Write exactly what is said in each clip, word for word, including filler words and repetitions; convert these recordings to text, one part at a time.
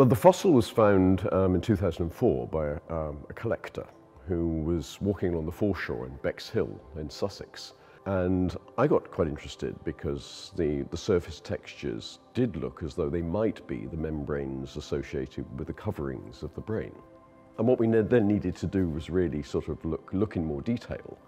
Well, the fossil was found um, in two thousand four by a, um, a collector who was walking along the foreshore in Bexhill in Sussex. And I got quite interested because the, the surface textures did look as though they might be the membranes associated with the coverings of the brain. And what we then needed to do was really sort of look, look in more detail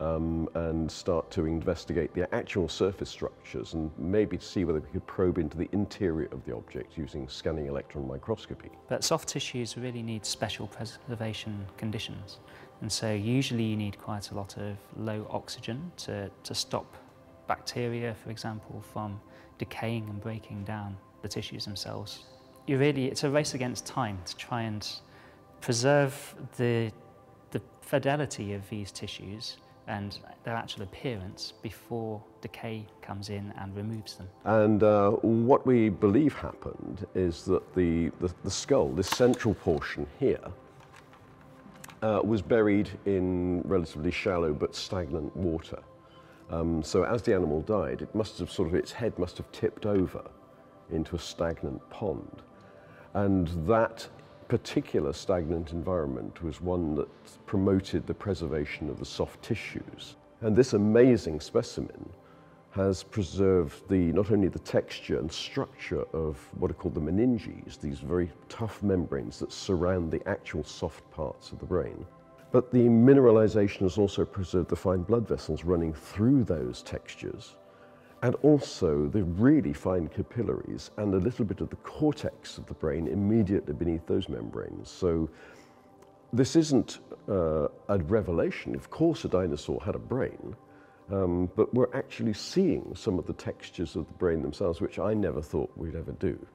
um, and start to investigate the actual surface structures and maybe to see whether we could probe into the interior of the object using scanning electron microscopy. But soft tissues really need special preservation conditions. And so usually you need quite a lot of low oxygen to, to stop bacteria, for example, from decaying and breaking down the tissues themselves. You really, it's a race against time to try and preserve the, the fidelity of these tissues and their actual appearance before decay comes in and removes them. And uh, what we believe happened is that the, the, the skull, this central portion here, uh, was buried in relatively shallow but stagnant water. Um, so as the animal died, it must have sort of, its head must have tipped over into a stagnant pond. And that particular stagnant environment was one that promoted the preservation of the soft tissues. And this amazing specimen has preserved the, not only the texture and structure of what are called the meninges, these very tough membranes that surround the actual soft parts of the brain, but the mineralization has also preserved the fine blood vessels running through those textures, and also the really fine capillaries and a little bit of the cortex of the brain immediately beneath those membranes. So this isn't uh, a revelation. Of course a dinosaur had a brain, um, but we're actually seeing some of the textures of the brain themselves, which I never thought we'd ever do.